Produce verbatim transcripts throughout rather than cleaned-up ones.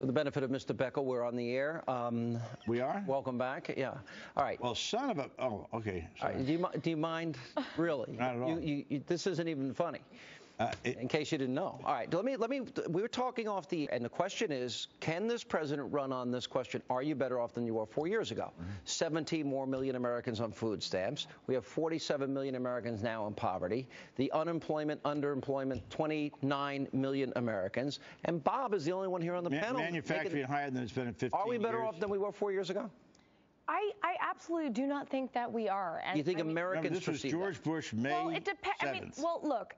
For the benefit of Mister Beckel, we're on the air. Um, we are? Welcome back. Yeah. All right. Well, son of a... Oh, okay. Right. Do, you, do you mind? Really? Not at all. You, you, you, this isn't even funny, uh, it, in case you didn't know. All right. Let me... Let me. We were talking off the... And the question is, can this president run on this question? Are you better off than you were four years ago? Mm-hmm. seventeen more million Americans on food stamps. We have forty-seven million Americans now in poverty. The unemployment, underemployment, twenty-nine million Americans. And Bob is the only one here on the Man- panel. Manufacturing higher than it's been in fifteen years. Are we better years? off than we were four years ago? I, I absolutely do not think that we are. And you think I Americans mean, this was George that. Bush, May well, it seventh. I mean, well, look,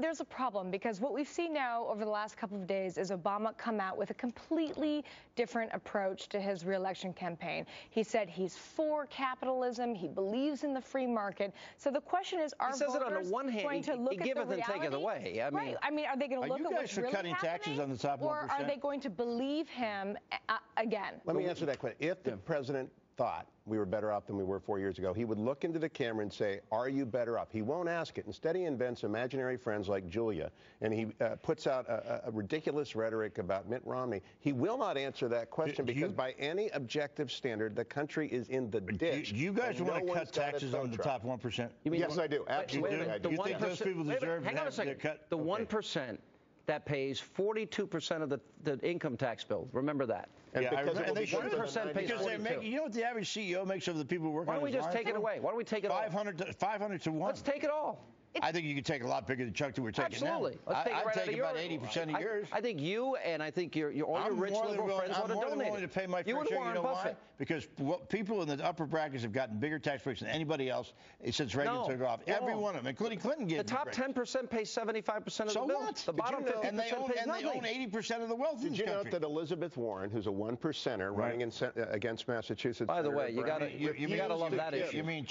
there's a problem, because what we've seen now over the last couple of days is Obama come out with a completely different approach to his re-election campaign. He said he's for capitalism. He believes in the free market. So the question is, are voters on the one hand, going to look he, he at the reality? He giveth and taketh away. I mean, right. I mean, are they going to look at what's really happening? Are you guys for cutting taxes on the top one percent? Or are they going to believe him uh, again? Let me answer that question. If the yeah. president thought we were better off than we were four years ago, he would look into the camera and say, are you better off? He won't ask it. Instead, he invents imaginary friends like Julia, and he uh, puts out a, a ridiculous rhetoric about Mitt Romney. He will not answer that question do, do because you, by any objective standard, the country is in the ditch. Do you guys want no to cut taxes on the top one percent? Yes, I do. Absolutely. Wait, wait, I do. You think those people deserve hang on a second. Cut? The okay. one percent that pays forty-two percent of the, the income tax bill. Remember that. And yeah, because, and they one percent pays because they make, you know what the average C E O makes of the people working on his Why don't we just take it away? Why don't we take it five hundred to one. Let's take it all. It's, I think you could take a lot bigger than Chuck that we're taking absolutely. now. Absolutely. I'd take, right take about eighty percent of I, yours. I think you and I think your, your, all your rich liberal willing, friends I'm ought to donate I'm more than willing to pay my fair share. You know Buffett. why? Because what, people in the upper brackets have gotten bigger tax breaks than anybody else since Reagan no, took off. No. Every one of them, including Clinton, gave the top ten percent pays seventy-five percent of so the bill. So what? The bottom you know, fifty percent pays nothing. And they own eighty percent of the wealth in this country. Did you know that Elizabeth Warren, who's a one percenter running against Massachusetts? By the way, you got to love that issue. You mean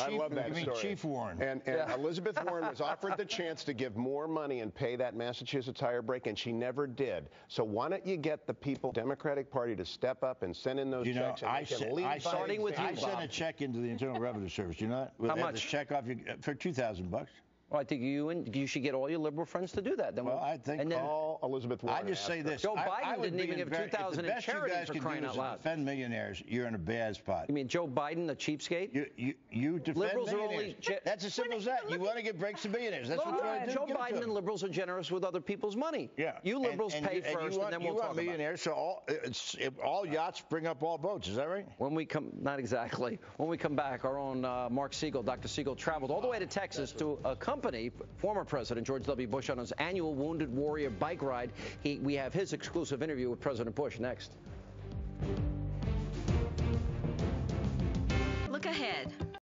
Chief Warren. And Elizabeth Warren was offered the chance to give more money and pay that Massachusetts higher break, and she never did. So why don't you get the people, Democratic Party, to step up and send in those you checks? Know, and I, said, leave I, starting with you, I sent a check into the Internal Revenue Service. You know that? How much? This check off your, for two thousand bucks. Well, I think you and you should get all your liberal friends to do that. Then well, we'll, I think and then all Elizabeth Warren. I just say this: Joe Biden I, I didn't even give two thousand in charity for crying out loud. If the best you guys can do is defend millionaires, you're in a bad spot. You mean Joe Biden, the cheapskate? You you, you defend liberals millionaires. Are only but, that's as simple as that. You want to give breaks to millionaires. That's what you're doing. Joe Biden and liberals are generous with other people's money. Yeah. You liberals and, and, pay and first, you want, and then we'll talk about it. You want millionaires, so all it's, all yachts bring up all boats. Is that right? When we come, not exactly. When we come back, our own uh, Mark Siegel, Doctor Siegel, traveled all the way to Texas to accompany former President George W. Bush on his annual Wounded Warrior bike ride. He, we have his exclusive interview with President Bush next.